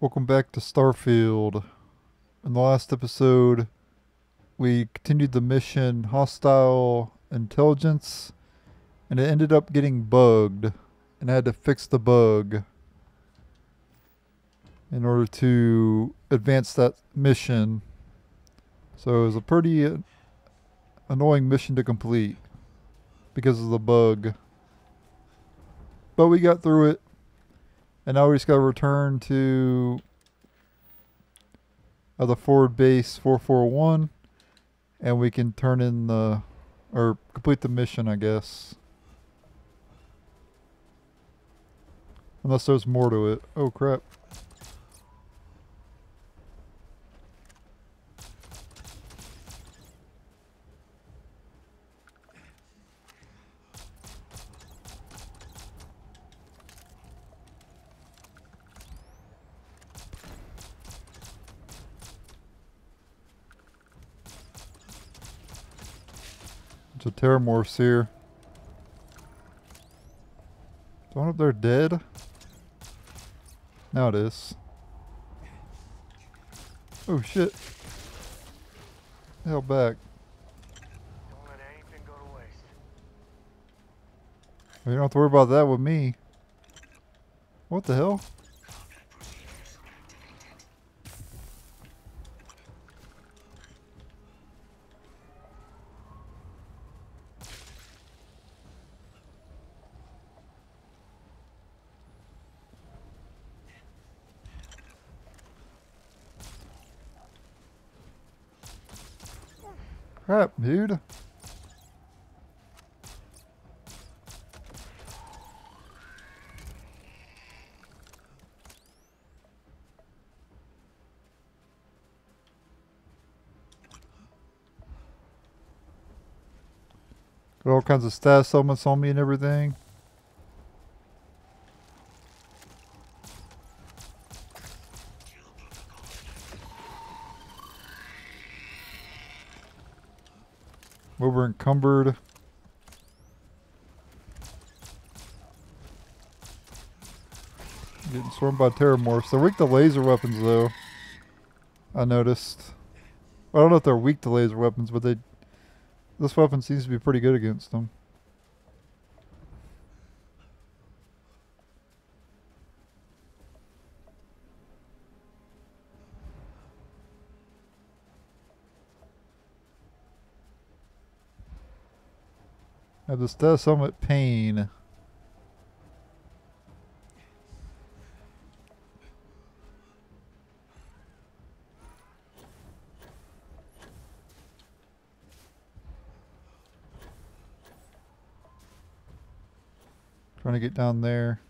Welcome back to Starfield. In the last episode, we continued the mission Hostile Intelligence, and it ended up getting bugged, and I had to fix the bug in order to advance that mission. So it was a pretty annoying mission to complete because of the bug. But we got through it. And now we just got to return to the forward base 441, and we can turn in the, or complete the mission, I guess. Unless there's more to it. Oh crap. Terrormorphs here. Is one up there dead? Now it is. Oh shit. Hell back. Don't let anything go to waste. You don't have to worry about that with me. What the hell? Crap, dude. Got all kinds of status elements on me and everything. Encumbered. Getting swarmed by Terrormorphs. They're weak to laser weapons though, I noticed. I don't know if they're weak to laser weapons, but this weapon seems to be pretty good against them. I have the status element pain. Trying to get down there.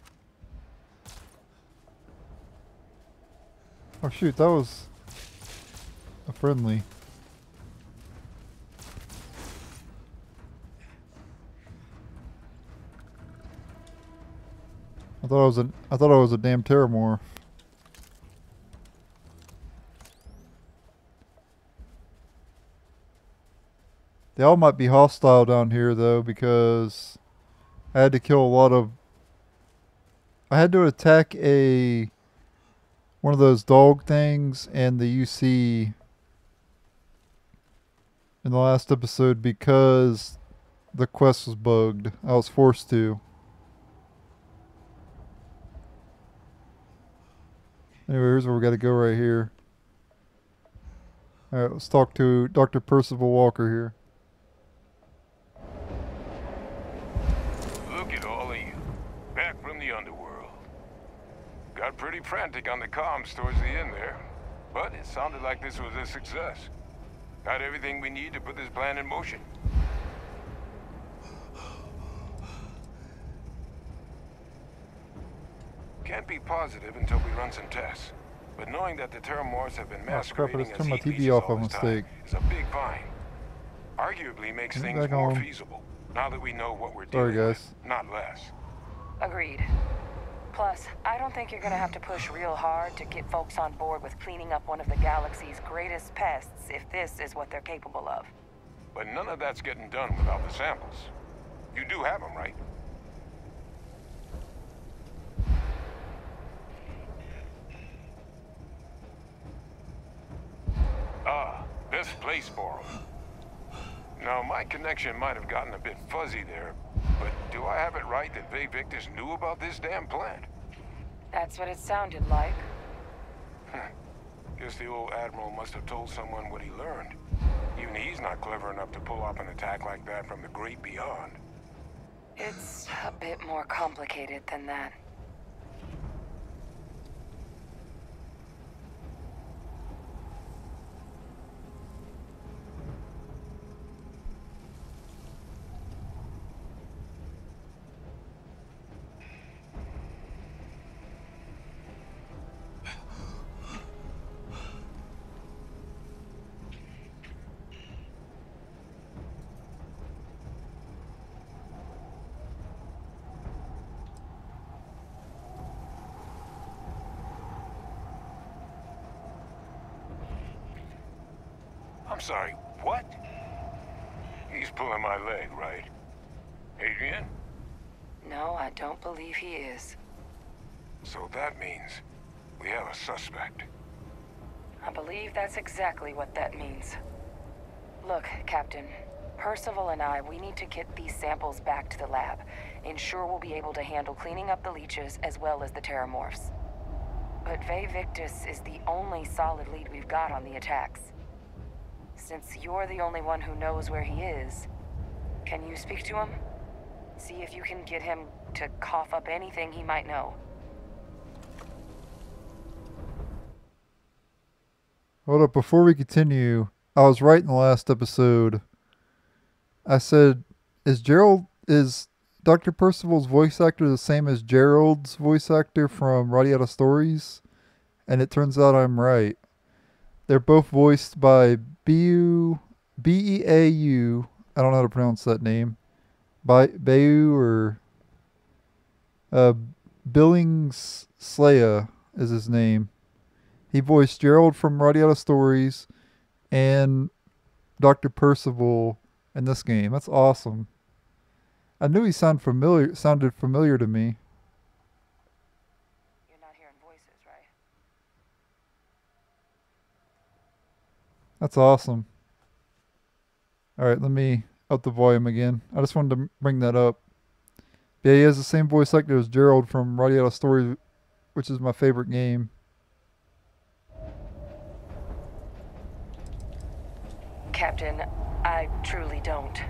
Oh shoot, that was a friendly. I thought I was a damn Terrormorph. They all might be hostile down here though, because I had to kill I had to attack one of those dog things and the UC in the last episode because the quest was bugged. I was forced to. Anyway, here's where we gotta go right here. Alright, let's talk to Dr. Percival Walker here. Look at all of you, back from the underworld. Got pretty frantic on the comms towards the end there, but it sounded like this was a success. Got everything we need to put this plan in motion. Can't be positive until we run some tests, but knowing that the Terrormorphs have been masquerading as heat pieces all this time is a big find. Arguably makes things more feasible now that we know what we're doing. Sorry guys. Not less. Agreed. Plus, I don't think you're gonna have to push real hard to get folks on board with cleaning up one of the galaxy's greatest pests if this is what they're capable of. But none of that's getting done without the samples. You do have them, right? place for them. Now, my connection might have gotten a bit fuzzy there, but do I have it right that Vae Victis knew about this damn plant? That's what it sounded like. Guess the old Admiral must have told someone what he learned. Even he's not clever enough to pull off an attack like that from the great beyond. It's a bit more complicated than that. I'm sorry, what? He's pulling my leg, right? Hadrian? No, I don't believe he is. So that means we have a suspect. I believe that's exactly what that means. Look, Captain, Percival and I, we need to get these samples back to the lab. Ensure we'll be able to handle cleaning up the leeches as well as the Terrormorphs. But Vae Victis is the only solid lead we've got on the attacks. Since you're the only one who knows where he is, can you speak to him? See if you can get him to cough up anything he might know. Hold up, before we continue, I was right in the last episode. I said, is Dr. Percival's voice actor the same as Gerald's voice actor from Radiata Stories? And it turns out I'm right. They're both voiced by Beau, I don't know how to pronounce that name, by Beau or Billingslea is his name. He voiced Gerald from Radiata Stories and Dr. Percival in this game. That's awesome. I knew he sounded familiar to me. That's awesome. Alright, let me up the volume again. I just wanted to bring that up. Yeah, he has the same voice actor as Gerald from Radiata Stories, which is my favorite game. Captain, I truly don't.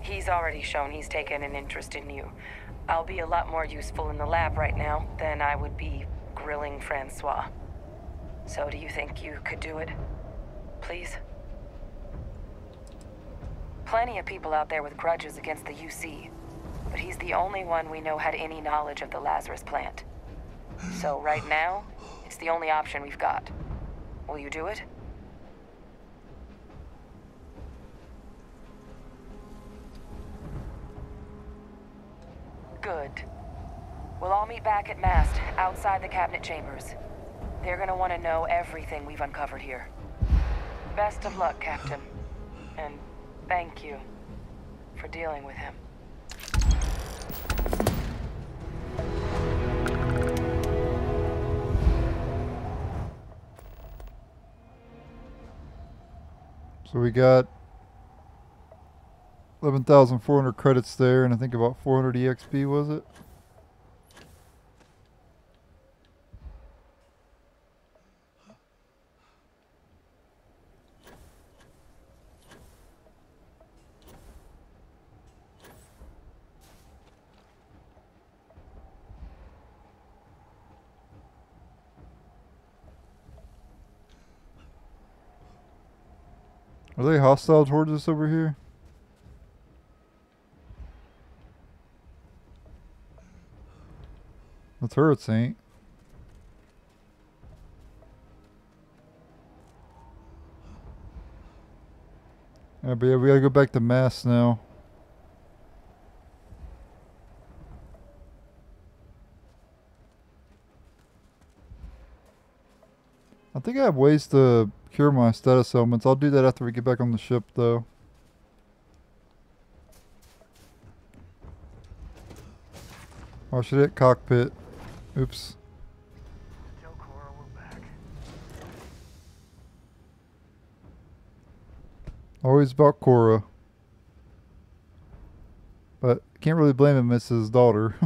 He's already shown he's taken an interest in you. I'll be a lot more useful in the lab right now than I would be grilling Francois. So do you think you could do it? Please. Plenty of people out there with grudges against the UC, but he's the only one we know had any knowledge of the Lazarus plant. So right now, it's the only option we've got. Will you do it? Good. We'll all meet back at MAST, outside the cabinet chambers. They're gonna want to know everything we've uncovered here. Best of luck, Captain, and thank you for dealing with him. So we got 11,400 credits there, and I think about 400 EXP, was it? Are they hostile towards us over here? The turrets ain't. Yeah, but yeah, we gotta go back to MAST now. I think I have ways to cure my status ailments. I'll do that after we get back on the ship, though. Oh, should hit cockpit. Oops. Tell Cora we're back. Always about Cora. But can't really blame him, it's his daughter.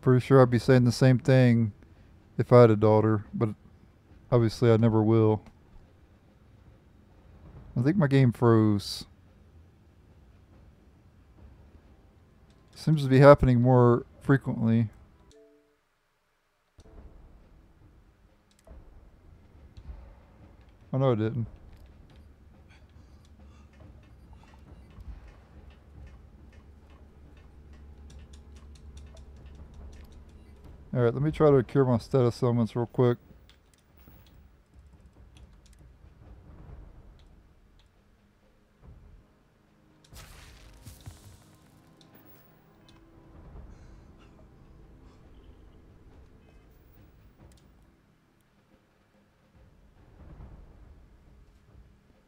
Pretty sure I'd be saying the same thing if I had a daughter, but obviously I never will. I think my game froze. Seems to be happening more frequently. Oh no, it didn't. Alright, let me try to cure my status elements real quick.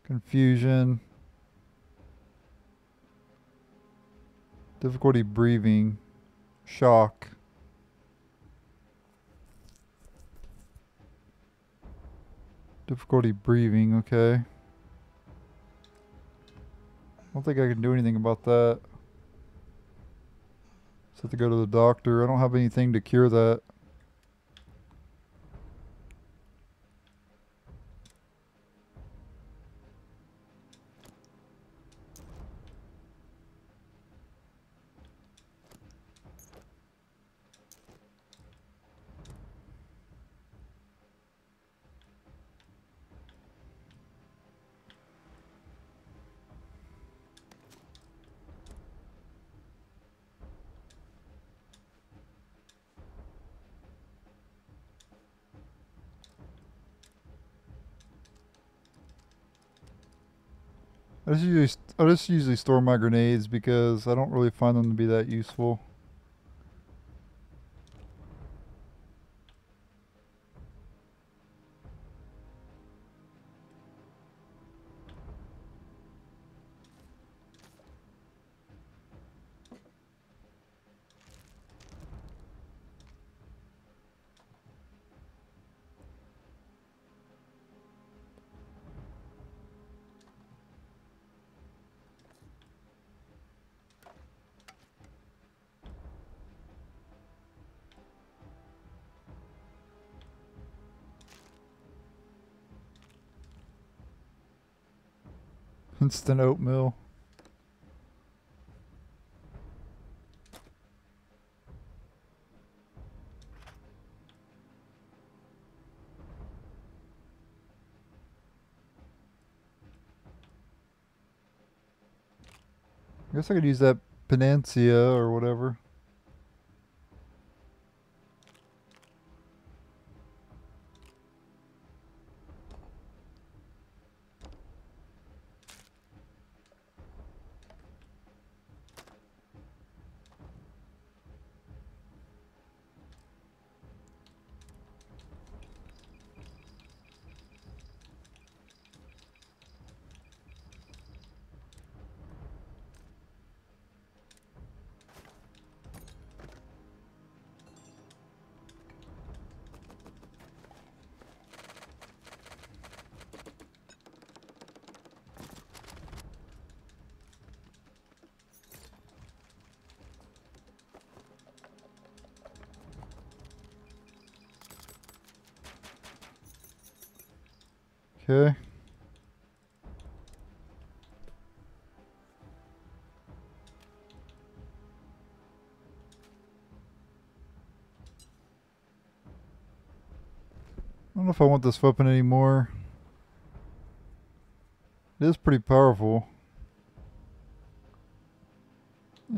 Confusion. Difficulty breathing. Shock. Difficulty breathing, okay. I don't think I can do anything about that. Just have to go to the doctor. I don't have anything to cure that. I just usually store my grenades because I don't really find them to be that useful. Instant oatmeal. I guess I could use that Penancia or whatever. Okay. I don't know if I want this weapon anymore. It is pretty powerful.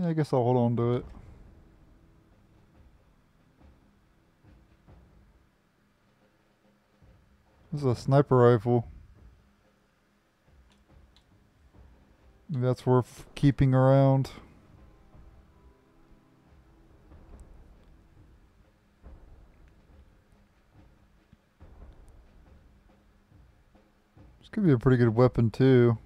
Yeah, I guess I'll hold on to it. This is a sniper rifle. Maybe that's worth keeping around. This could be a pretty good weapon too,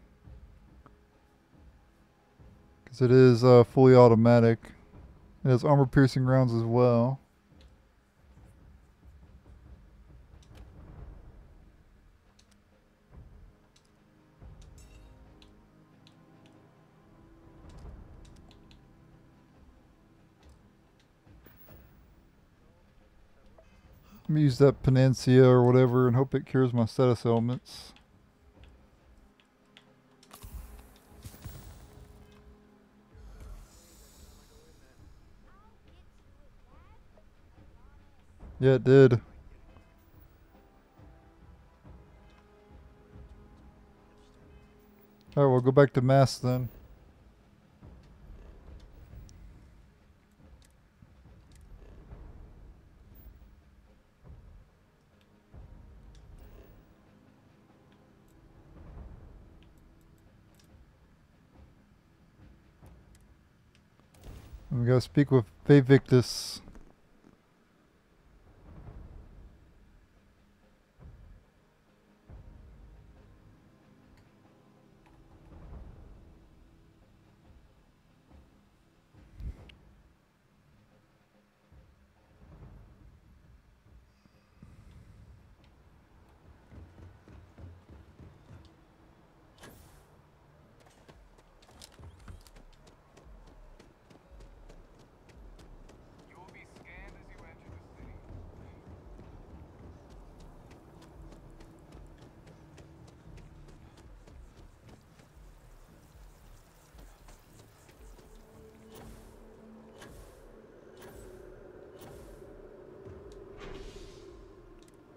because it is fully automatic. It has armor-piercing rounds as well. Let me use that Panencia or whatever and hope it cures my status ailments. Yeah, it did. Alright, we'll go back to mass then. I'm going to speak with Vae Victis.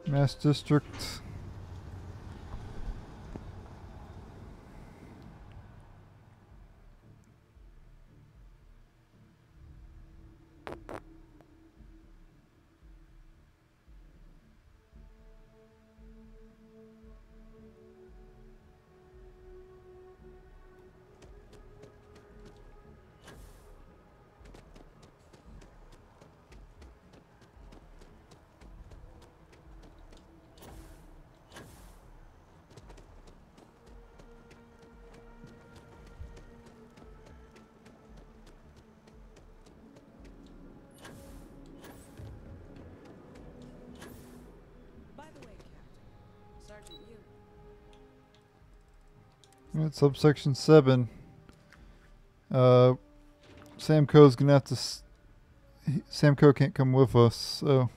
Mass District. Subsection 7. Samco's gonna have to. Samco can't come with us, so.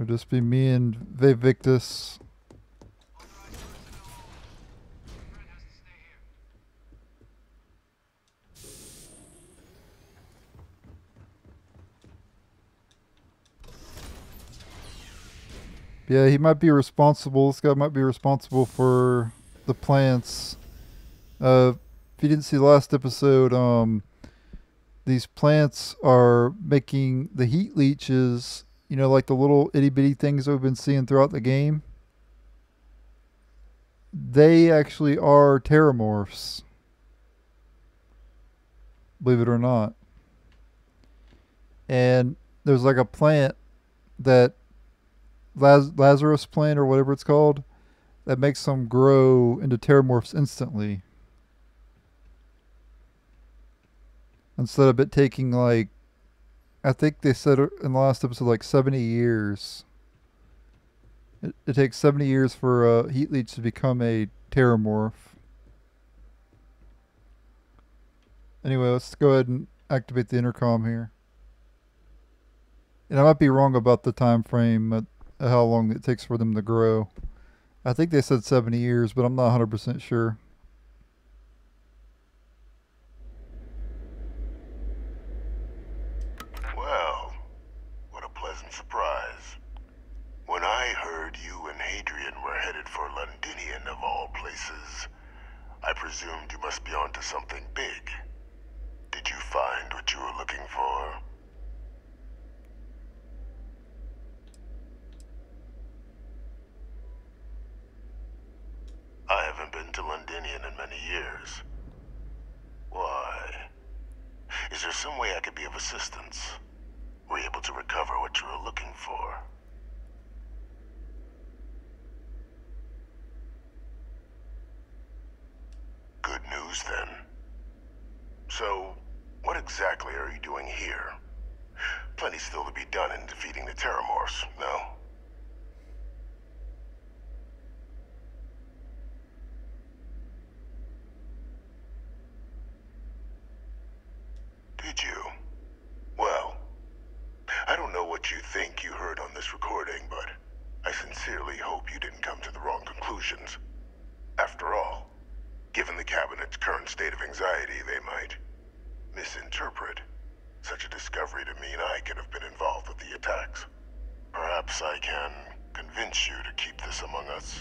It'll just be me and Vae Victis. Yeah, he might be responsible. This guy might be responsible for the plants. If you didn't see the last episode, these plants are making the heat leeches, you know, like the little itty-bitty things that we've been seeing throughout the game. They actually are terramorphs. Believe it or not. And there's like a plant that Lazarus plant or whatever it's called that makes them grow into terramorphs instantly instead of it taking, like, I think they said in the last episode, like 70 years it takes 70 years for a heat leech to become a terramorph. Anyway, let's go ahead and activate the intercom here, and I might be wrong about the time frame at how long it takes for them to grow. I think they said 70 years, but I'm not 100% sure. Well, what a pleasant surprise. When I heard you and Hadrian were headed for Londinium of all places, I presumed you must be onto something big. Did you find what you were looking for? I haven't been to Londinium in many years. Why? Is there some way I could be of assistance? Were you able to recover what you were looking for? Good news then. So, what exactly are you doing here? Plenty still to be done in defeating the Terramorphs, no? sincerely hope you didn't come to the wrong conclusions. After all, given the Cabinet's current state of anxiety, they might misinterpret such a discovery to mean I could have been involved with the attacks. Perhaps I can convince you to keep this among us.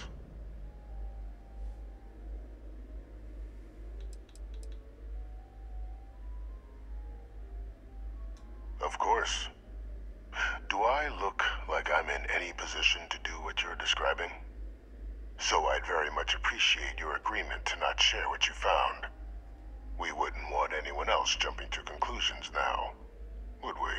Of course. Do I look like I'm in any position to do what you're describing? So I'd very much appreciate your agreement to not share what you found. We wouldn't want anyone else jumping to conclusions now, would we?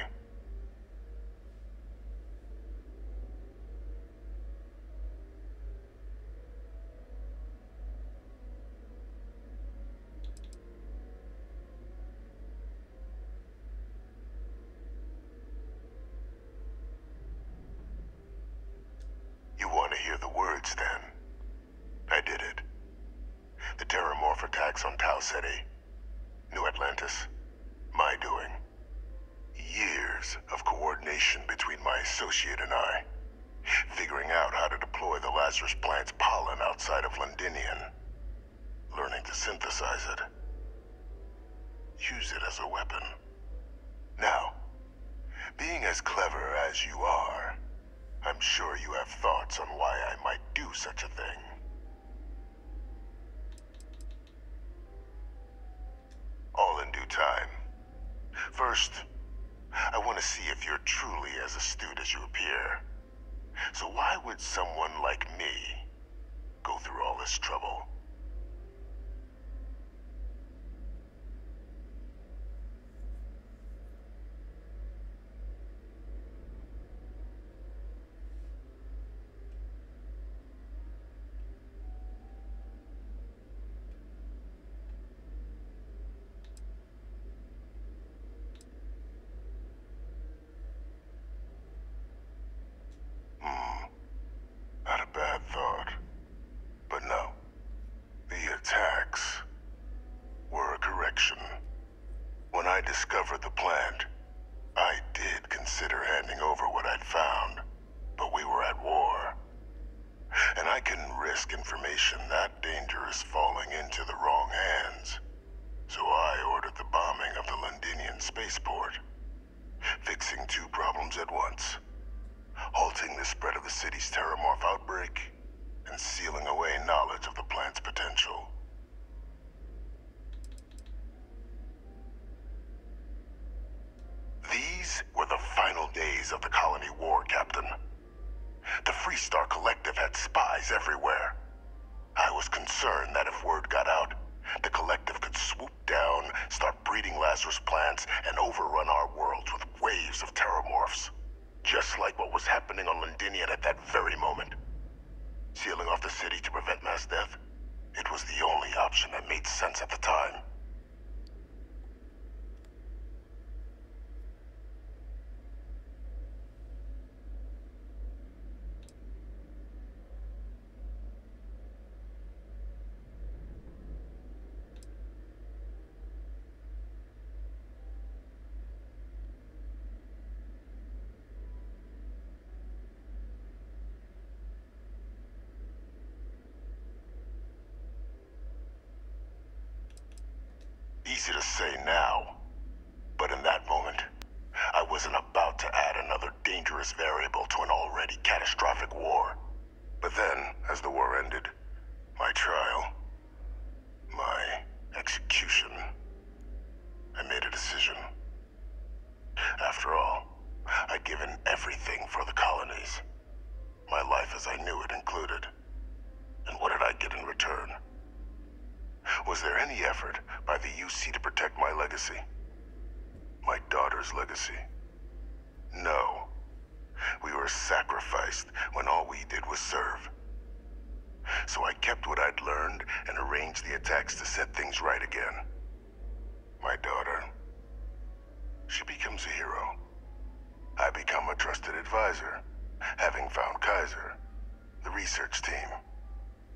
Easy to say now, but in that moment, I wasn't about to add another dangerous variable to an already catastrophic war. But then, as the war ended, my trial, my execution, I made a decision. After all, I'd given everything for the colonies, my life as I knew it included. And what did I get in return? Was there any effort by the UC to protect my legacy? My daughter's legacy? No. We were sacrificed when all we did was serve. So I kept what I'd learned and arranged the attacks to set things right again. My daughter, she becomes a hero. I become a trusted advisor, having found Kaiser, the research team,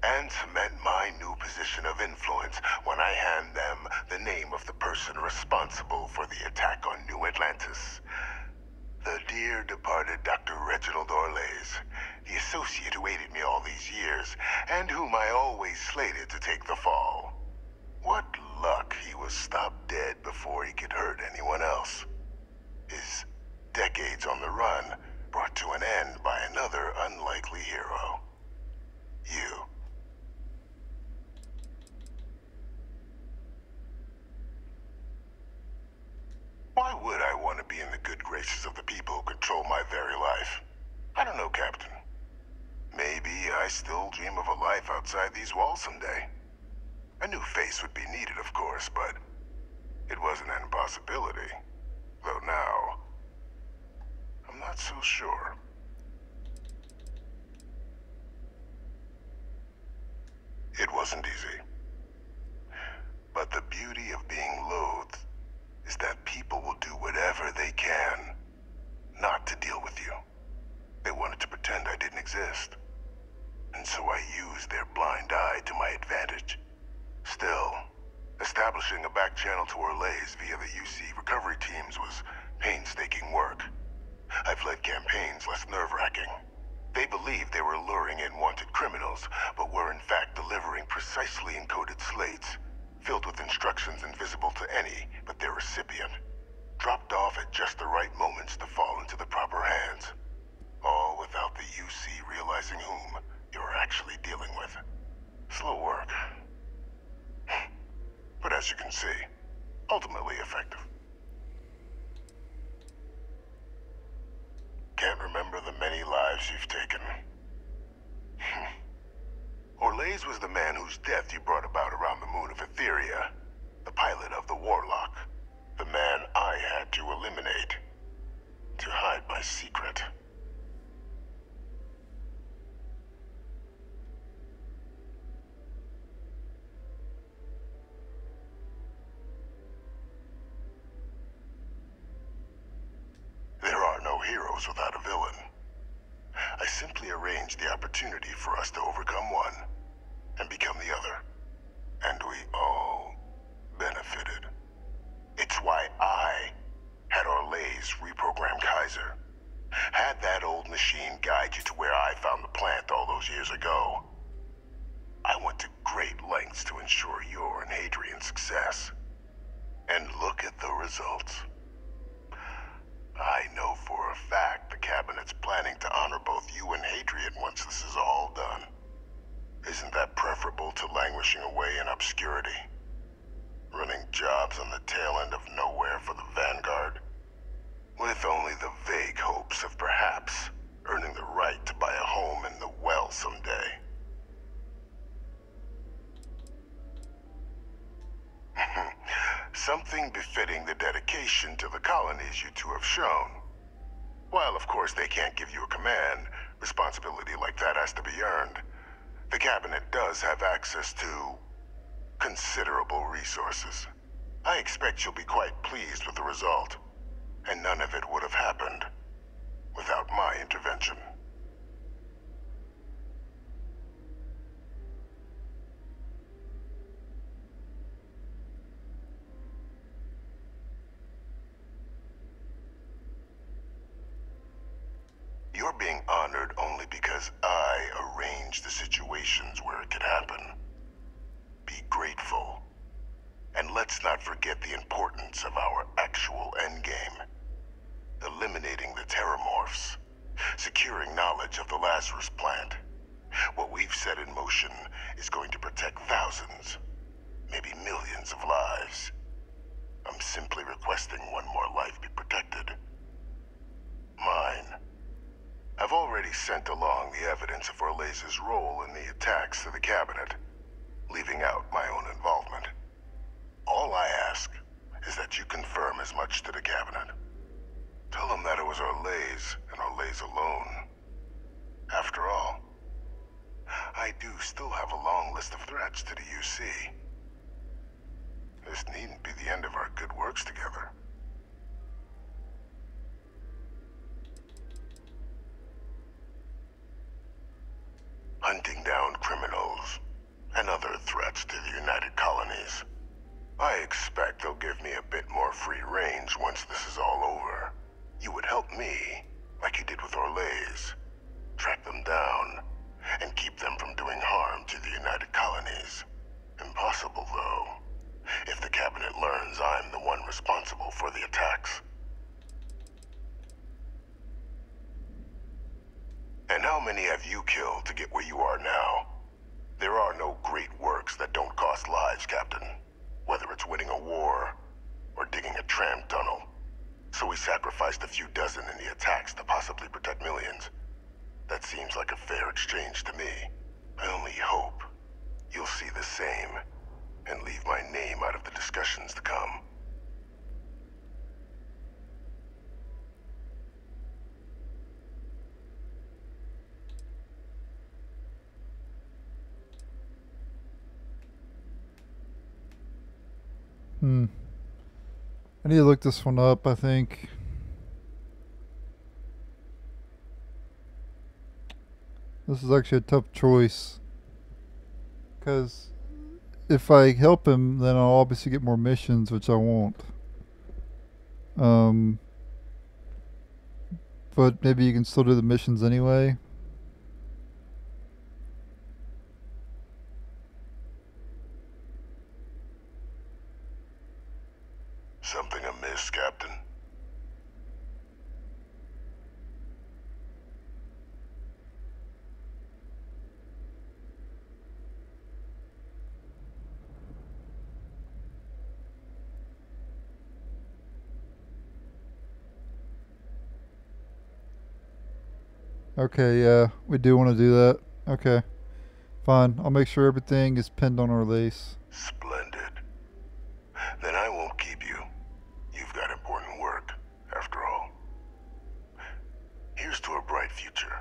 and cement my new position of influence when I hand them the name of the person responsible for the attack on New Atlantis. The dear departed Dr. Reginald Orlais, the associate who aided me all these years, and whom I always slated to take the fall. What luck he was stopped dead before he could hurt anyone else. His decades on the run brought to an end by another unlikely hero. You. Why would I want to be in the good graces of the people who control my very life? I don't know, Captain. Maybe I still dream of a life outside these walls someday. A new face would be needed, of course, but it wasn't an impossibility. Though now, I'm not so sure. It wasn't easy. But the beauty of being loathed is that people will do whatever they can not to deal with you. They wanted to pretend I didn't exist. And so I used their blind eye to my advantage. Still, establishing a back channel to Orlais via the UC recovery teams was painstaking work. I've led campaigns less nerve-wracking. They believed they were luring in wanted criminals, but were in fact delivering precisely encoded slates, filled with instructions invisible to any but their recipient, dropped off at just the right moments to fall into the proper hands. All without the UC realizing whom you're actually dealing with. Slow work. But as you can see, ultimately effective. Can't remember the many lives you've taken. Orlais was the man whose death you brought about around the moon of Etheria, the pilot of the Warlock, the man I had to eliminate to hide my secret. Heroes without a villain. I simply arranged the opportunity for us to overcome one and become the other. And we all benefited. It's why I had Orlais reprogram Kaiser. Had that old machine guide you to where I found the plant all those years ago. I went to great lengths to ensure your and Hadrian's success. And look at the results. I know for a fact the Cabinet's planning to honor both you and Hadrian once this is all done. Isn't that preferable to languishing away in obscurity? Running jobs on the tail end of nowhere for the Vanguard? With only the vague hopes of perhaps earning the right to buy a home in the well someday. Something befitting the dedication to the colonies you two have shown. While, of course, they can't give you a command, responsibility like that has to be earned. The Cabinet does have access to considerable resources. I expect you'll be quite pleased with the result, and none of it would have happened without my intervention. You're being honored only because I arranged the situations where it could happen. Be grateful. And let's not forget the importance of our actual endgame. Eliminating the Terrormorphs. Securing knowledge of the Lazarus plant. What we've set in motion is going to protect thousands, maybe millions of lives. I'm simply requesting one more life be protected. Mine. I've already sent along the evidence of Orlais's role in the attacks to the Cabinet, leaving out my own involvement. All I ask is that you confirm as much to the Cabinet. Tell them that it was Orlais, and Orlais alone. After all, I do still have a long list of threats to the UC. This needn't be the end of our good works together. Hunting down criminals, and other threats to the United Colonies. I expect they'll give me a bit more free range once this is all over. You would help me, like you did with Orlais, track them down, and keep them from doing harm to the United Colonies. Impossible, though. If the Cabinet learns I'm the one responsible for the attacks. And how many have you killed to get where you are now? There are no great works that don't cost lives, Captain. Whether it's winning a war, or digging a tram tunnel. So we sacrificed a few dozen in the attacks to possibly protect millions. That seems like a fair exchange to me. I only hope you'll see the same, and leave my name out of the discussions to come. I need to look this one up, I think. This is actually a tough choice. Because if I help him, then I'll obviously get more missions, which I won't. But maybe you can still do the missions anyway. Something amiss, Captain? Okay, yeah, we do want to do that. Okay, fine. I'll make sure everything is pinned on our lease. Splendid. Then I won't keep you. You've got important work, after all. Here's to a bright future.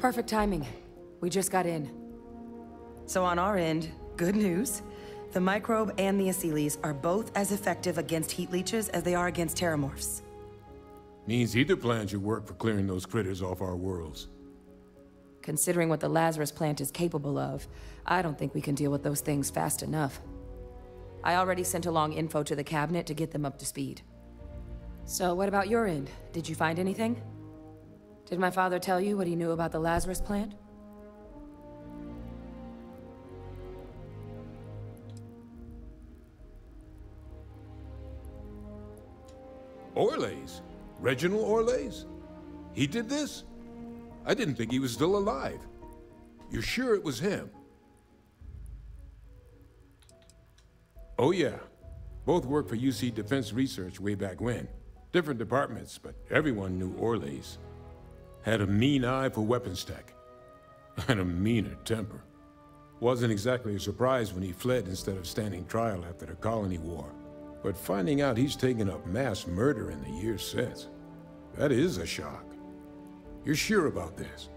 Perfect timing. We just got in. So on our end, good news. The Microbe and the Aceles are both as effective against heat leeches as they are against Terrormorphs. Means either plan should work for clearing those critters off our worlds. Considering what the Lazarus plant is capable of, I don't think we can deal with those things fast enough. I already sent along info to the Cabinet to get them up to speed. So what about your end? Did you find anything? Did my father tell you what he knew about the Lazarus plant? Orlais? Reginald Orlais? He did this? I didn't think he was still alive. You're sure it was him? Oh yeah. Both worked for UC Defense Research way back when. Different departments, but everyone knew Orlais. Had a mean eye for weapons tech, and a meaner temper. Wasn't exactly a surprise when he fled instead of standing trial after the colony war, but finding out he's taken up mass murder in the years since, that is a shock. You're sure about this?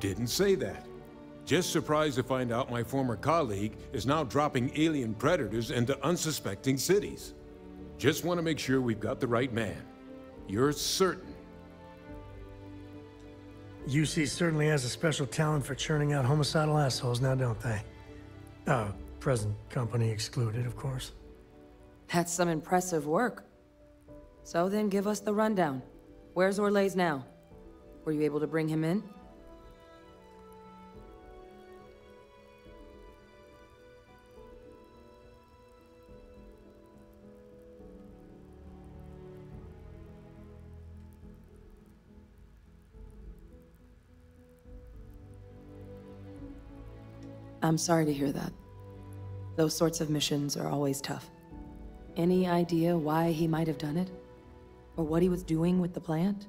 Didn't say that. Just surprised to find out my former colleague is now dropping alien predators into unsuspecting cities. Just want to make sure we've got the right man. You're certain? UC certainly has a special talent for churning out homicidal assholes now, don't they? Present company excluded, of course. That's some impressive work. So then give us the rundown. Where's Orlais now? Were you able to bring him in? I'm sorry to hear that. Those sorts of missions are always tough. Any idea why he might have done it? Or what he was doing with the plant?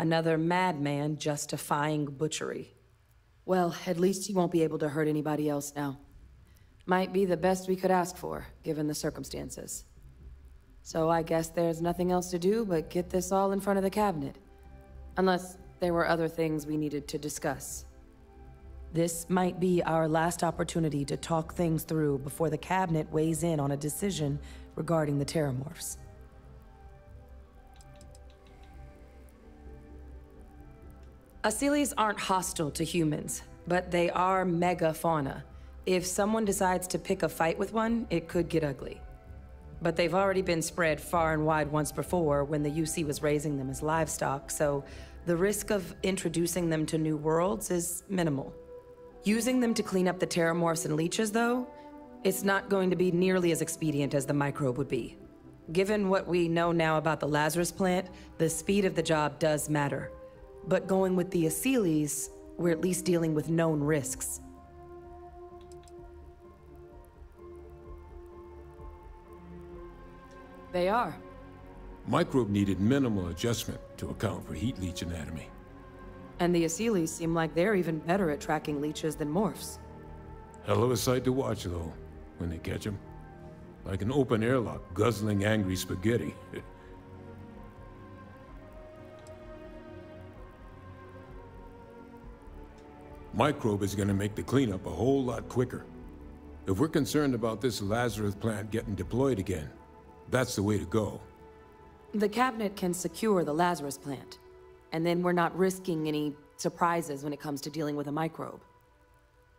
Another madman justifying butchery. Well, at least he won't be able to hurt anybody else now. Might be the best we could ask for, given the circumstances. So I guess there's nothing else to do but get this all in front of the cabinet. Unless there were other things we needed to discuss. This might be our last opportunity to talk things through before the cabinet weighs in on a decision regarding the Terrormorphs. Aceles aren't hostile to humans, but they are megafauna. If someone decides to pick a fight with one, it could get ugly. But they've already been spread far and wide once before when the UC was raising them as livestock, so the risk of introducing them to new worlds is minimal. Using them to clean up the Terrormorphs and leeches, though, it's not going to be nearly as expedient as the Microbe would be. Given what we know now about the Lazarus plant, the speed of the job does matter. But going with the Aceles, we're at least dealing with known risks. They are. Microbe needed minimal adjustment to account for heat leech anatomy. And the Aceles seem like they're even better at tracking leeches than morphs. Hell of a sight to watch, though, when they catch them. Like an open airlock guzzling angry spaghetti. Microbe is going to make the cleanup a whole lot quicker. If we're concerned about this Lazarus plant getting deployed again, that's the way to go. The cabinet can secure the Lazarus plant, and then we're not risking any surprises when it comes to dealing with a microbe.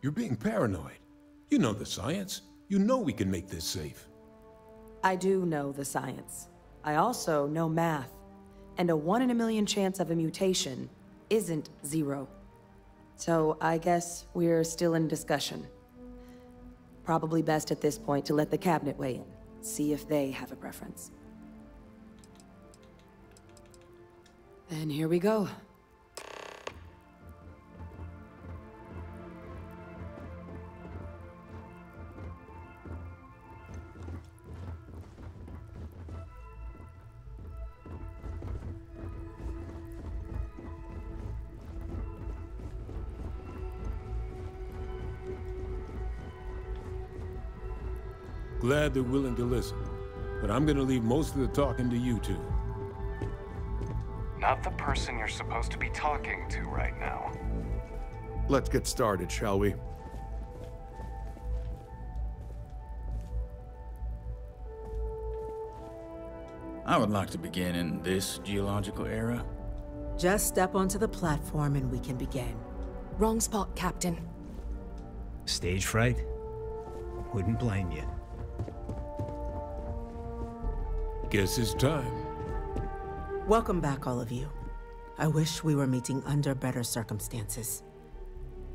You're being paranoid. You know the science. You know we can make this safe. I do know the science. I also know math. And a 1 in a million chance of a mutation isn't zero. So I guess we're still in discussion. Probably best at this point to let the cabinet weigh in, see if they have a preference. And here we go. Glad they're willing to listen, but I'm gonna leave most of the talking to you two. Not the person you're supposed to be talking to right now. Let's get started, shall we? I would like to begin in this geological era. Just step onto the platform and we can begin. Wrong spot, Captain. Stage fright? Wouldn't blame you. Guess it's time. Welcome back, all of you. I wish we were meeting under better circumstances.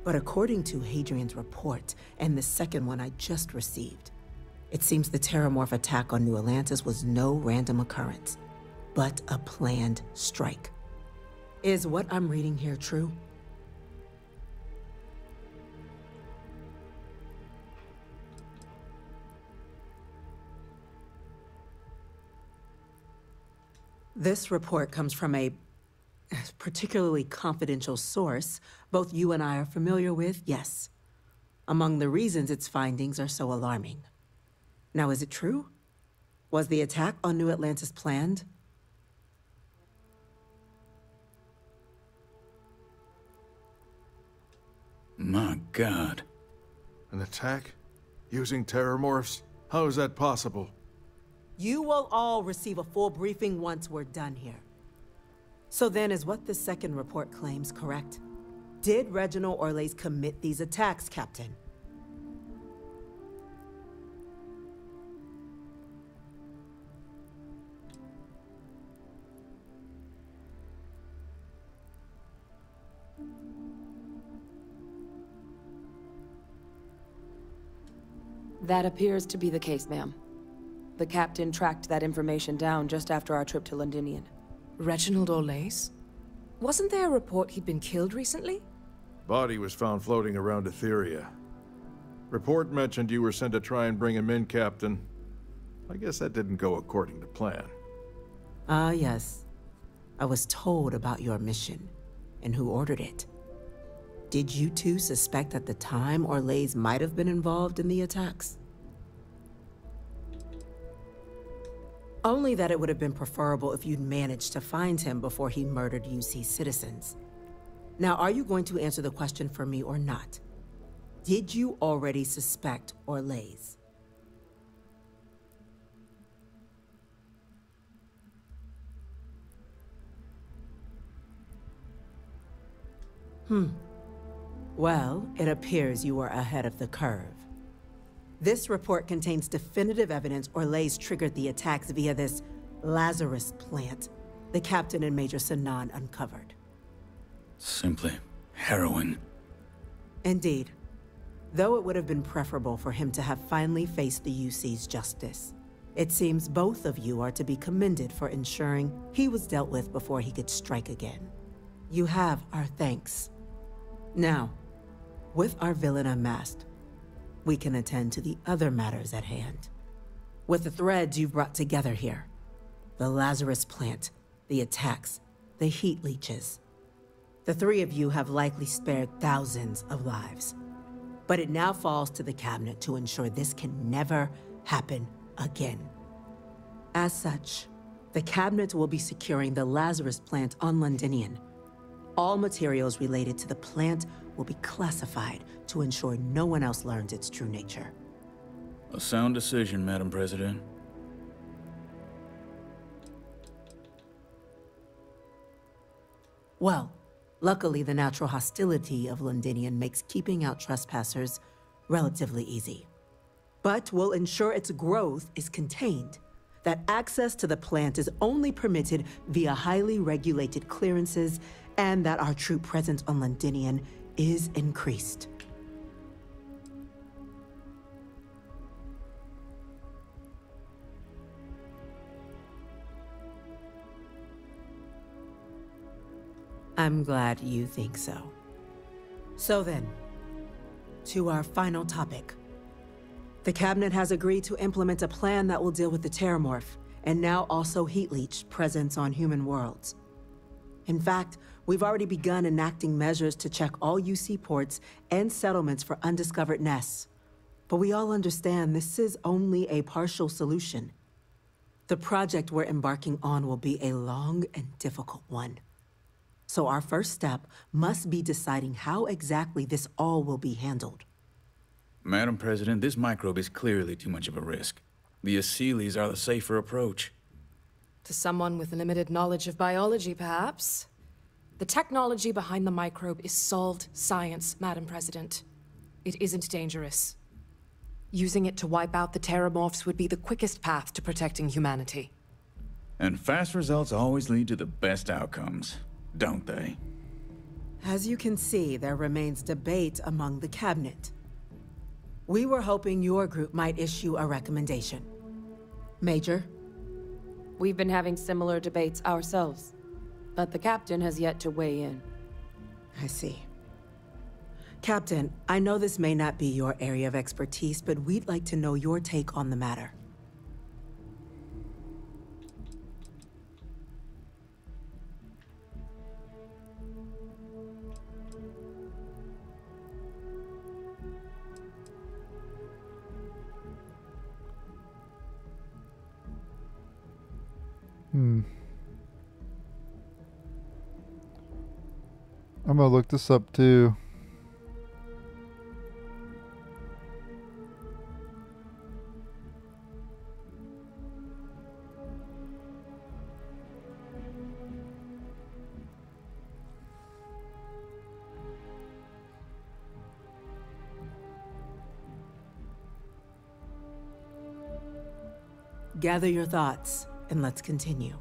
But according to Hadrian's report, and the second one I just received, it seems the Terrormorph attack on New Atlantis was no random occurrence, but a planned strike. Is what I'm reading here true? This report comes from a particularly confidential source both you and I are familiar with, yes. Among the reasons its findings are so alarming. Now, is it true? Was the attack on New Atlantis planned? My God. An attack? Using Terrormorphs? How is that possible? You will all receive a full briefing once we're done here. So then, is what the second report claims correct? Did Reginald Orlais commit these attacks, Captain? That appears to be the case, ma'am. The captain tracked that information down just after our trip to Londinium. Reginald Orlais? Wasn't there a report he'd been killed recently? Body was found floating around Etheria. Report mentioned you were sent to try and bring him in, Captain. I guess that didn't go according to plan. Ah, yes. I was told about your mission and who ordered it. Did you two suspect at the time Orlais might have been involved in the attacks? Only that it would have been preferable if you'd managed to find him before he murdered UC citizens. Now, are you going to answer the question for me or not? Did you already suspect Orlais? Well, it appears you are ahead of the curve. This report contains definitive evidence Orlais triggered the attacks via this Lazarus plant the captain and Major Sinan uncovered. Simply heroin. Indeed. Though it would have been preferable for him to have finally faced the UC's justice. It seems both of you are to be commended for ensuring he was dealt with before he could strike again. You have our thanks. Now, with our villain unmasked, we can attend to the other matters at hand. With the threads you've brought together here, the Lazarus plant, the attacks, the heat leeches. The three of you have likely spared thousands of lives, but it now falls to the cabinet to ensure this can never happen again. As such, the cabinet will be securing the Lazarus plant on Londinium. All materials related to the plant will be classified to ensure no one else learns its true nature. A sound decision, Madam President. Well, luckily the natural hostility of Londinium makes keeping out trespassers relatively easy. But we'll ensure its growth is contained, that access to the plant is only permitted via highly regulated clearances, and that our troop presence on Londinium is increased. I'm glad you think so. So then, to our final topic. The cabinet has agreed to implement a plan that will deal with the Terrormorph, and now also heat leech presence on human worlds. In fact, we've already begun enacting measures to check all UC ports and settlements for undiscovered nests. But we all understand this is only a partial solution. The project we're embarking on will be a long and difficult one. So our first step must be deciding how exactly this all will be handled. Madam President, this microbe is clearly too much of a risk. The Aceles are the safer approach. To someone with limited knowledge of biology, perhaps? The technology behind the microbe is solved science, Madam President. It isn't dangerous. Using it to wipe out the Terrormorphs would be the quickest path to protecting humanity. And fast results always lead to the best outcomes, don't they? As you can see, there remains debate among the cabinet. We were hoping your group might issue a recommendation. Major? We've been having similar debates ourselves, but the captain has yet to weigh in. I see. Captain, I know this may not be your area of expertise, but we'd like to know your take on the matter. I'm gonna look this up too. Gather your thoughts, and let's continue.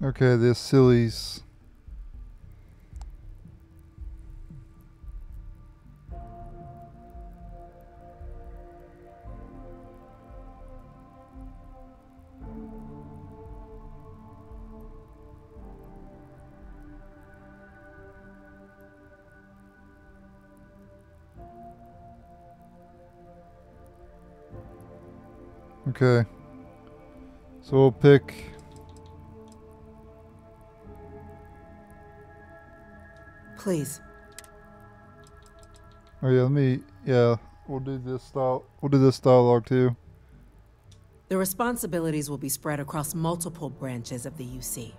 Okay, the Aceles. Okay, so we'll pick please. Oh yeah, we'll do this style. We'll do this dialogue too. The responsibilities will be spread across multiple branches of the UC.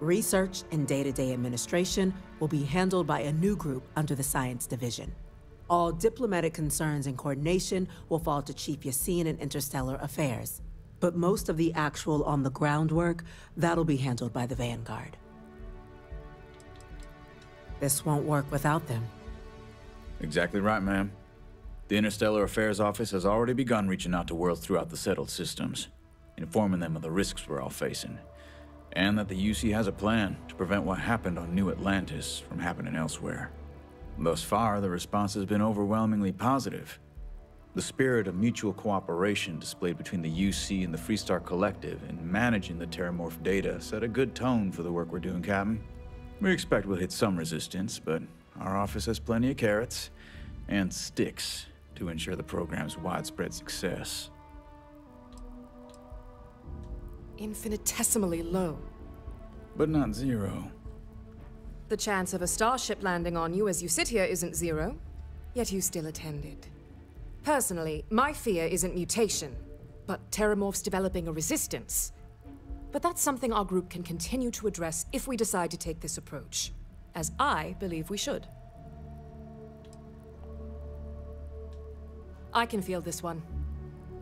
Research and day-to-day administration will be handled by a new group under the Science Division. All diplomatic concerns and coordination will fall to Chief Yassine and Interstellar Affairs. But most of the actual on-the-ground work, that'll be handled by the Vanguard. This won't work without them. Exactly right, ma'am. The Interstellar Affairs Office has already begun reaching out to worlds throughout the settled systems, informing them of the risks we're all facing, and that the UC has a plan to prevent what happened on New Atlantis from happening elsewhere. Thus far, the response has been overwhelmingly positive. The spirit of mutual cooperation displayed between the UC and the Freestar Collective in managing the Terrormorph data set a good tone for the work we're doing, Captain. We expect we'll hit some resistance, but our office has plenty of carrots and sticks to ensure the program's widespread success. Infinitesimally low. But not zero. The chance of a starship landing on you as you sit here isn't zero, yet you still attended. Personally, my fear isn't mutation, but Terrormorphs developing a resistance. But that's something our group can continue to address if we decide to take this approach, as I believe we should. I can feel this one.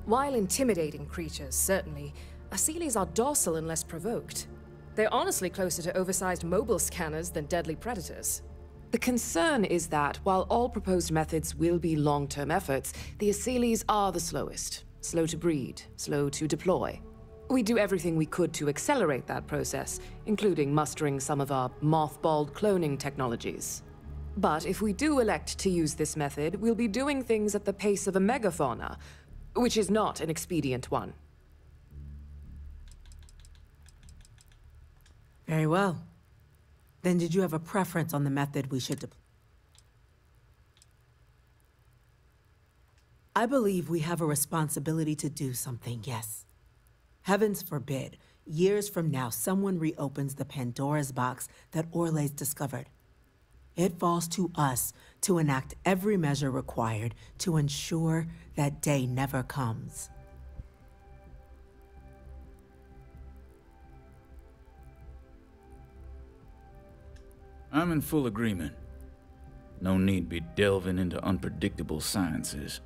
While intimidating creatures, certainly, Aceles are docile unless provoked. They're honestly closer to oversized mobile scanners than deadly predators. The concern is that, while all proposed methods will be long-term efforts, the Aceles are the slowest. Slow to breed, slow to deploy. We do everything we could to accelerate that process, including mustering some of our mothballed cloning technologies. But if we do elect to use this method, we'll be doing things at the pace of a megafauna, which is not an expedient one. Very well. Then did you have a preference on the method we should deploy? I believe we have a responsibility to do something, yes. Heavens forbid, years from now, someone reopens the Pandora's box that Orlais discovered. It falls to us to enact every measure required to ensure that day never comes. I'm in full agreement. No need be delving into unpredictable sciences.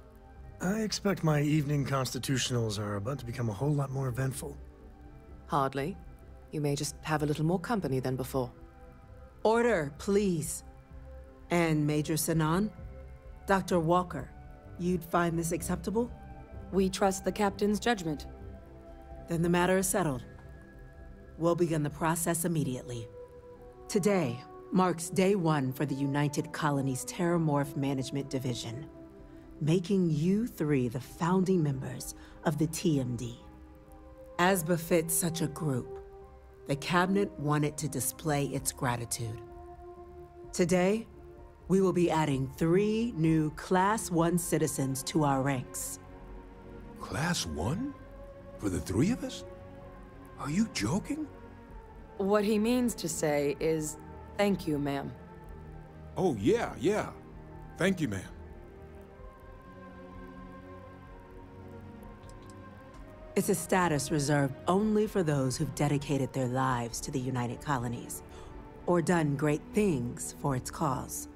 I expect my evening constitutionals are about to become a whole lot more eventful. Hardly. You may just have a little more company than before. Order, please. And Major Sinan? Dr. Walker, you'd find this acceptable? We trust the captain's judgment. Then the matter is settled. We'll begin the process immediately. Today marks day 1 for the United Colonies Terrormorph Management Division, making you 3 the founding members of the TMD. As befits such a group, the Cabinet wanted to display its gratitude. Today, we will be adding 3 new Class 1 citizens to our ranks. Class 1? For the 3 of us? Are you joking? What he means to say is, thank you, ma'am. Oh, yeah, yeah. Thank you, ma'am. It's a status reserved only for those who've dedicated their lives to the United Colonies, or done great things for its cause.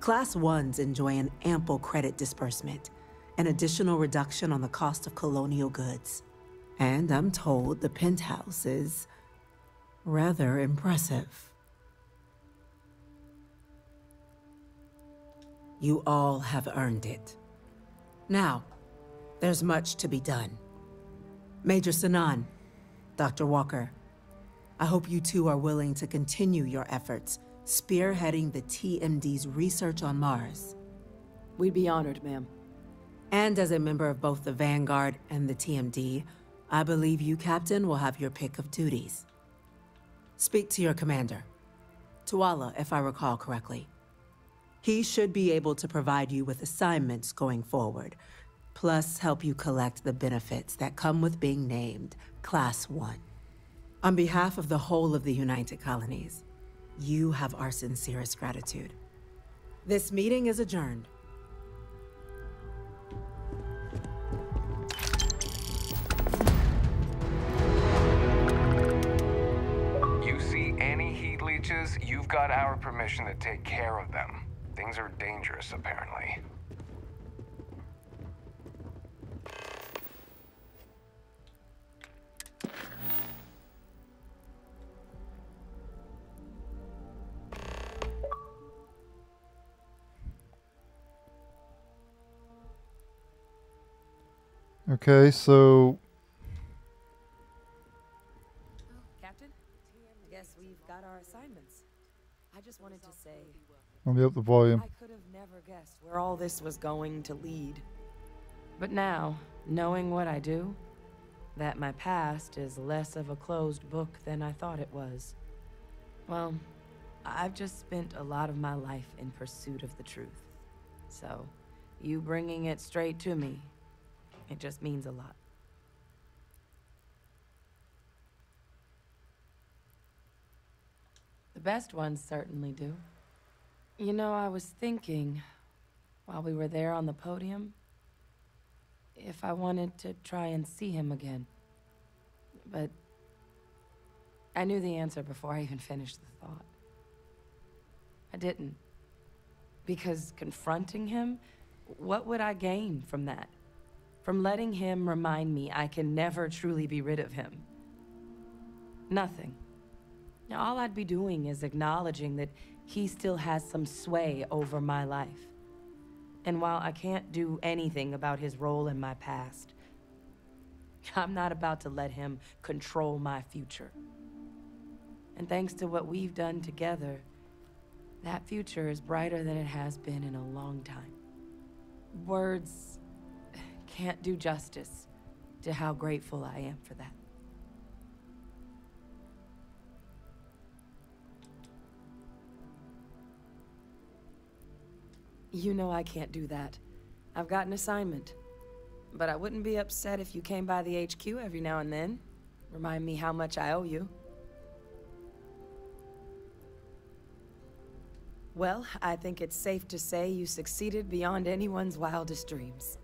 Class 1s enjoy an ample credit disbursement, an additional reduction on the cost of colonial goods. And I'm told the penthouse is rather impressive. You all have earned it. Now, there's much to be done. Major Sinan, Dr. Walker, I hope you two are willing to continue your efforts, spearheading the TMD's research on Mars. We'd be honored, ma'am. And as a member of both the Vanguard and the TMD, I believe you, Captain, will have your pick of duties. Speak to your commander, Tuwala, if I recall correctly. He should be able to provide you with assignments going forward, plus help you collect the benefits that come with being named Class 1. On behalf of the whole of the United Colonies, you have our sincerest gratitude. This meeting is adjourned. You see any heat leeches, you've got our permission to take care of them. Things are dangerous, apparently. Okay, so Captain, I guess we've got our assignments. I just wanted to say, let me up the volume. I could have never guessed where all this was going to lead. But now, knowing what I do, that my past is less of a closed book than I thought it was. Well, I've just spent a lot of my life in pursuit of the truth. So, you bringing it straight to me, it just means a lot. The best ones certainly do. You know, I was thinking, while we were there on the podium, if I wanted to try and see him again. But I knew the answer before I even finished the thought. I didn't. Because confronting him, what would I gain from that? From letting him remind me I can never truly be rid of him. Nothing. All I'd be doing is acknowledging that he still has some sway over my life. And while I can't do anything about his role in my past, I'm not about to let him control my future. And thanks to what we've done together, that future is brighter than it has been in a long time. Words can't do justice to how grateful I am for that. You know I can't do that. I've got an assignment. But I wouldn't be upset if you came by the HQ every now and then. Remind me how much I owe you. Well, I think it's safe to say you succeeded beyond anyone's wildest dreams.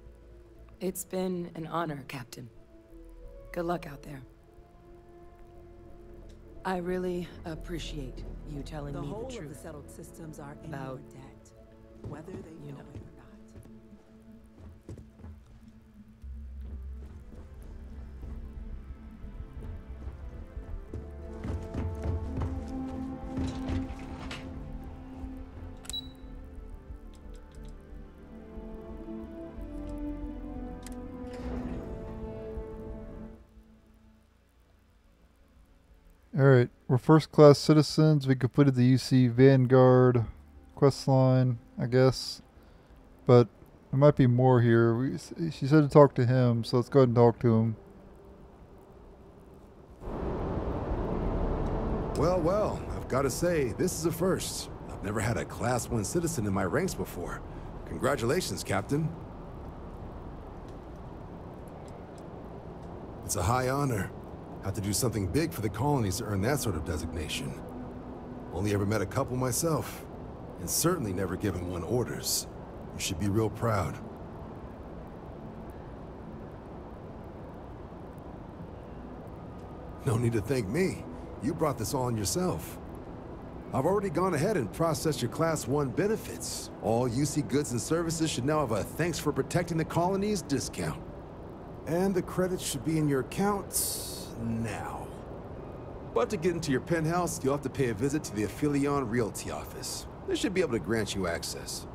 It's been an honor, Captain. Good luck out there. I really appreciate you telling me the truth. The whole of the settled systems are in your debt, whether they know it or Alright, we're first-class citizens. We completed the UC Vanguard questline, I guess. But there might be more here. She said to talk to him, so let's go ahead and talk to him. Well, well, I've got to say, this is a first. I've never had a Class 1 citizen in my ranks before. Congratulations, Captain. It's a high honor. Have to do something big for the colonies to earn that sort of designation. Only ever met a couple myself. and certainly never given one orders. You should be real proud. No need to thank me. You brought this all on yourself. I've already gone ahead and processed your Class 1 benefits. All UC goods and services should now have a thanks for protecting the colonies discount. And the credits should be in your accounts now. But to get into your penthouse, you'll have to pay a visit to the Aphelion Realty Office. They should be able to grant you access.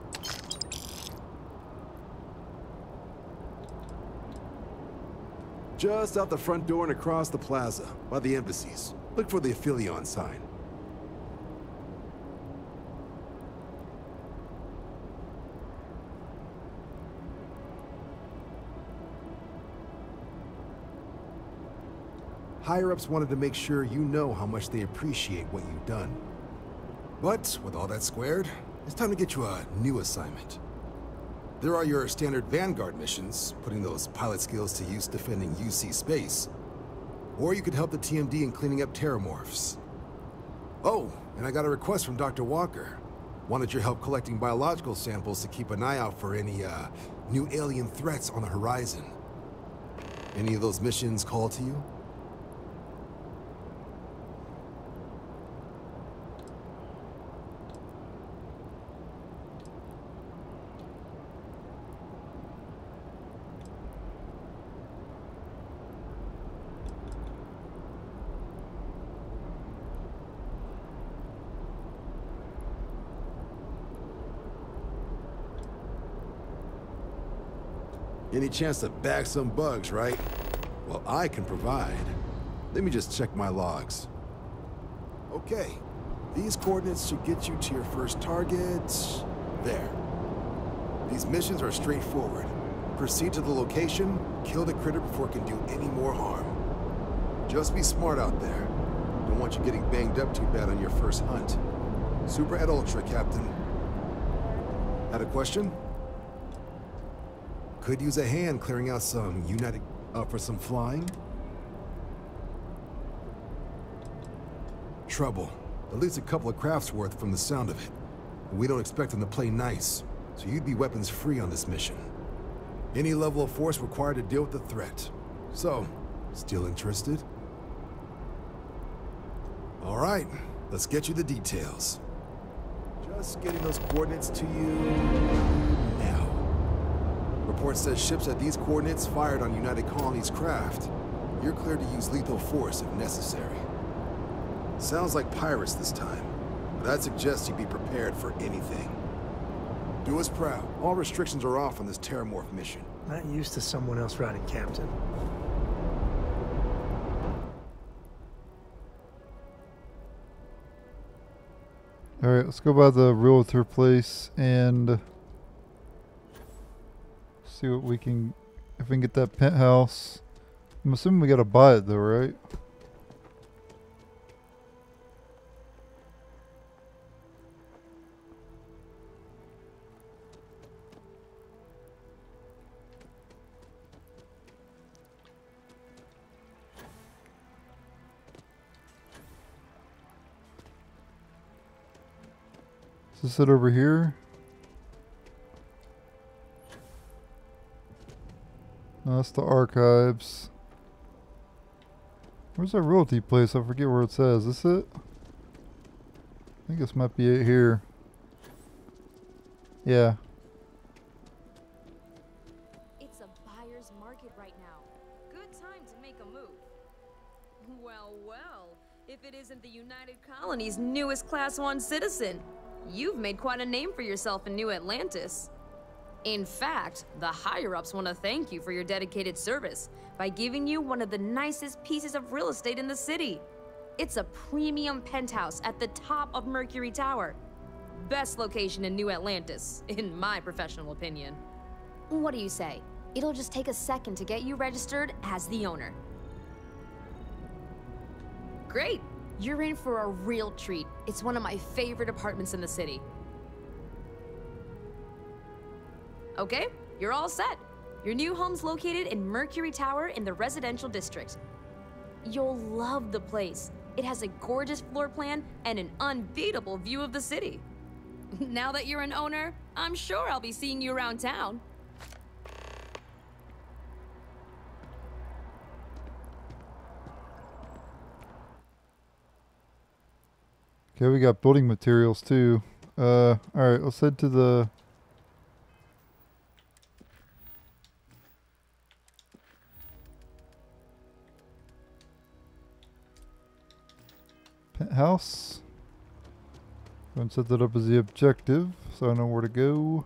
Just out the front door and across the plaza, by the embassies. Look for the Aphelion sign. Higher-ups wanted to make sure you know how much they appreciate what you've done. But, with all that squared, it's time to get you a new assignment. There are your standard Vanguard missions, putting those pilot skills to use defending UC space. Or you could help the TMD in cleaning up Terrormorphs. Oh, and I got a request from Dr. Walker. Wanted your help collecting biological samples to keep an eye out for any, new alien threats on the horizon. Any of those missions call to you? Any chance to bag some bugs, right? Well, I can provide. Let me just check my logs. Okay. These coordinates should get you to your first target... there. These missions are straightforward. Proceed to the location, kill the critter before it can do any more harm. Just be smart out there. Don't want you getting banged up too bad on your first hunt. Super et ultra, Captain. Had a question? Could use a hand clearing out some United... for some flying? Trouble. At least a couple of crafts worth from the sound of it. We don't expect them to play nice, so you'd be weapons free on this mission. Any level of force required to deal with the threat. So, still interested? Alright, let's get you the details. Just getting those coordinates to you... Report says ships at these coordinates fired on United Colonies craft. You're cleared to use lethal force if necessary. Sounds like pirates this time, but I'd suggest you be prepared for anything. Do us proud. All restrictions are off on this Terrormorph mission. Not used to someone else riding Captain. Alright, let's go by the realtor place and... see what we can, if we can get that penthouse. I'm assuming we gotta buy it though, right? Is this it over here? No, that's the archives. Where's that realty place? I forget where it says. Is this it? I think this might be it here. Yeah. It's a buyer's market right now. Good time to make a move. Well, well, if it isn't the United Colonies' newest Class 1 citizen. You've made quite a name for yourself in New Atlantis. In fact, the higher-ups want to thank you for your dedicated service by giving you one of the nicest pieces of real estate in the city. It's a premium penthouse at the top of Mercury Tower. Best location in New Atlantis, in my professional opinion. What do you say? It'll just take a second to get you registered as the owner. Great! You're in for a real treat. It's one of my favorite apartments in the city. Okay, you're all set. Your new home's located in Mercury Tower in the residential district. You'll love the place. It has a gorgeous floor plan and an unbeatable view of the city. Now that you're an owner, I'm sure I'll be seeing you around town. Okay, we got building materials too. Alright, let's head to the... penthouse. Go and set that up as the objective, so I know where to go.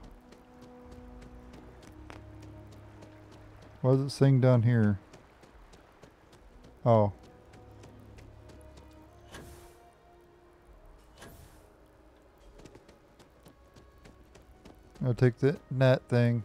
Why is it saying down here? Oh. I'll take the net thing.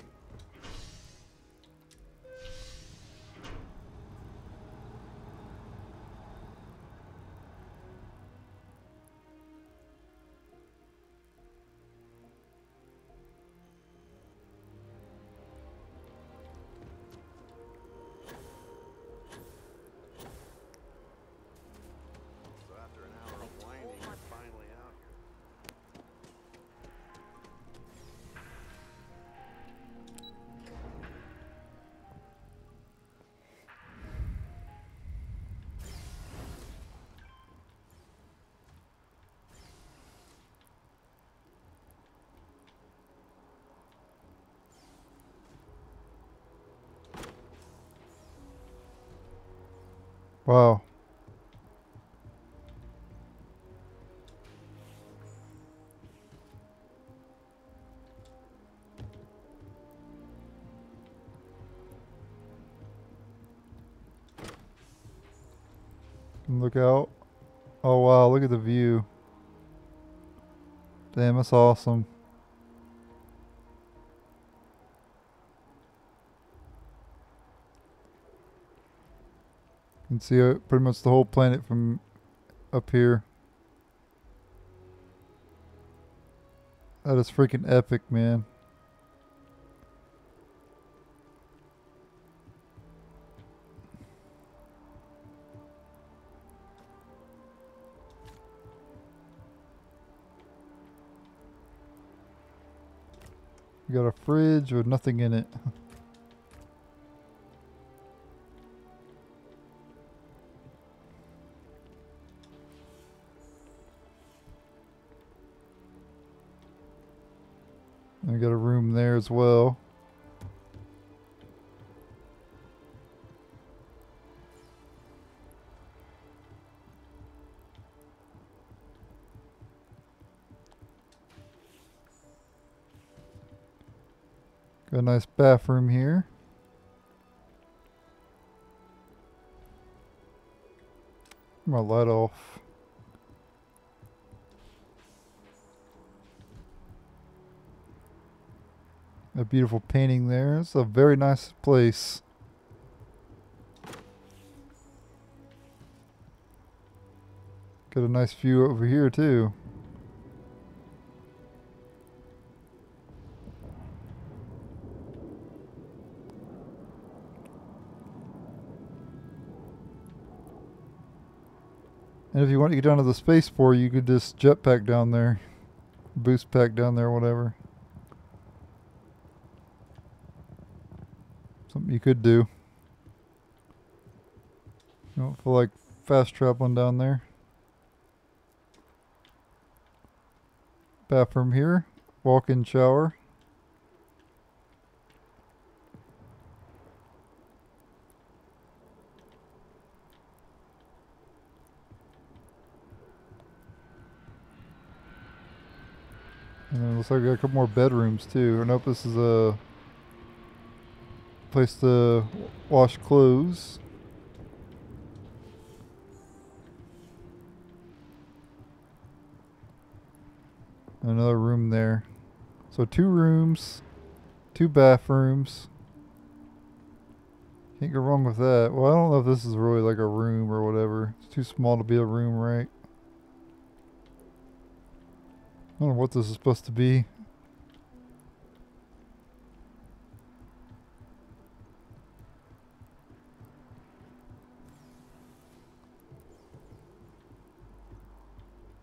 Wow. Look out. Oh wow, look at the view. Damn, that's awesome. You can see pretty much the whole planet from up here. That is freaking epic, man. You got a fridge with nothing in it. We got a room there as well. Got a nice bathroom here. My light off. A beautiful painting there. It's a very nice place. Got a nice view over here too. And if you want to get down to the spaceport, you could just jetpack down there, boost pack down there, whatever. Something you could do. I don't feel like fast traveling down there. Bathroom here. Walk-in shower. And then it looks like we got a couple more bedrooms too. Nope, this is a place to wash clothes. Another room there. So 2 rooms, 2 bathrooms. Can't go wrong with that. Well, I don't know if this is really like a room or whatever. It's too small to be a room, right? I don't know what this is supposed to be.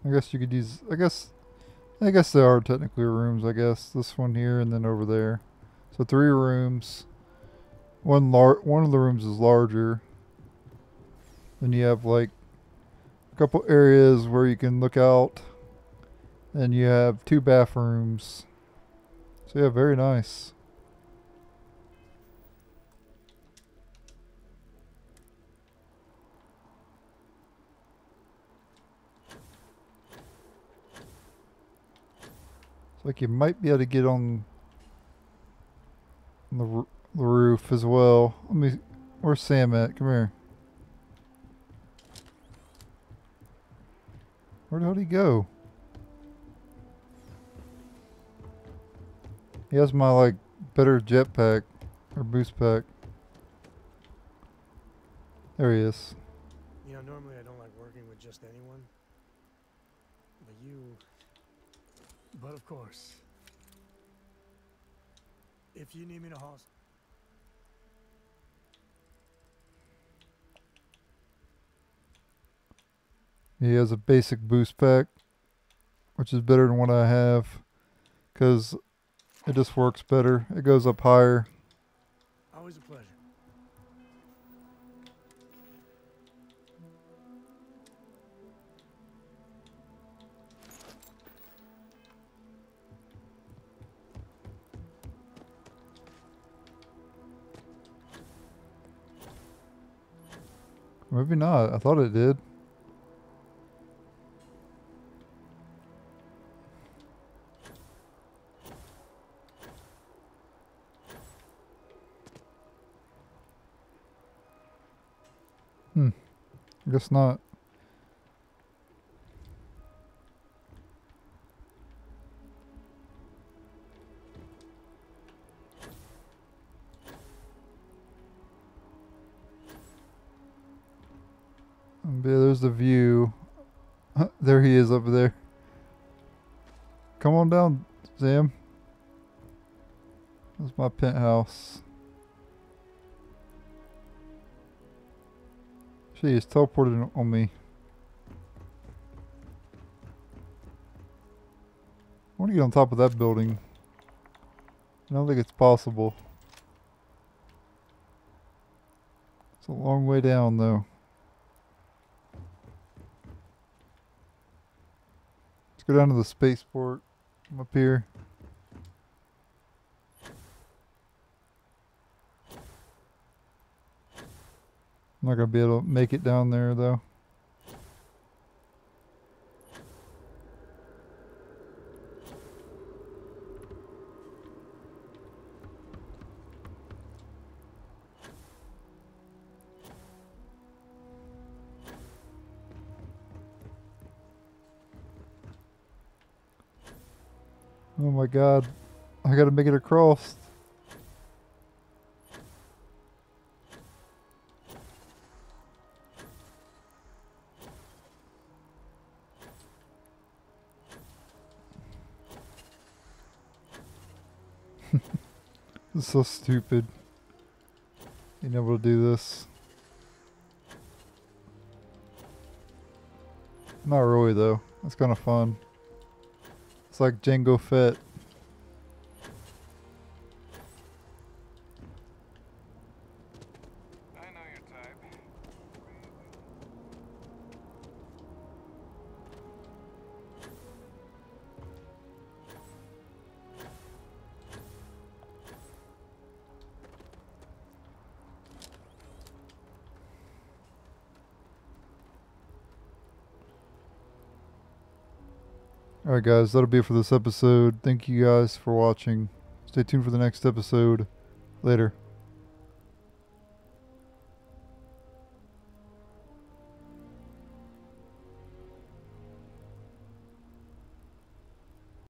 I guess you could use, I guess I guess there are technically rooms, I guess. This one here and then over there. So 3 rooms. One of the rooms is larger. Then you have like a couple areas where you can look out. And you have 2 bathrooms. So yeah, very nice. Like you might be able to get on the roof as well. Let me. Where's Sam at? Come here. Where the hell did he go? He has my like better jetpack or boost pack. There he is. You know, normally I don't like working with just anyone, but you. But of course, if you need me to host. He has a basic boost pack, which is better than what I have, because it just works better. It goes up higher. Always a pleasure. Maybe not. I thought it did. I guess not. There's the view. There he is over there. Come on down, Sam. That's my penthouse. She is teleported on me. I want to get on top of that building. I don't think it's possible. It's a long way down though. Go down to the spaceport from up here. I'm not going to be able to make it down there though. Oh my god, I gotta make it across. This is so stupid. Being able to do this. Not really though, that's kinda fun. It's like Jango Fett. I know your type. Alright guys, that'll be it for this episode. Thank you guys for watching. Stay tuned for the next episode. Later.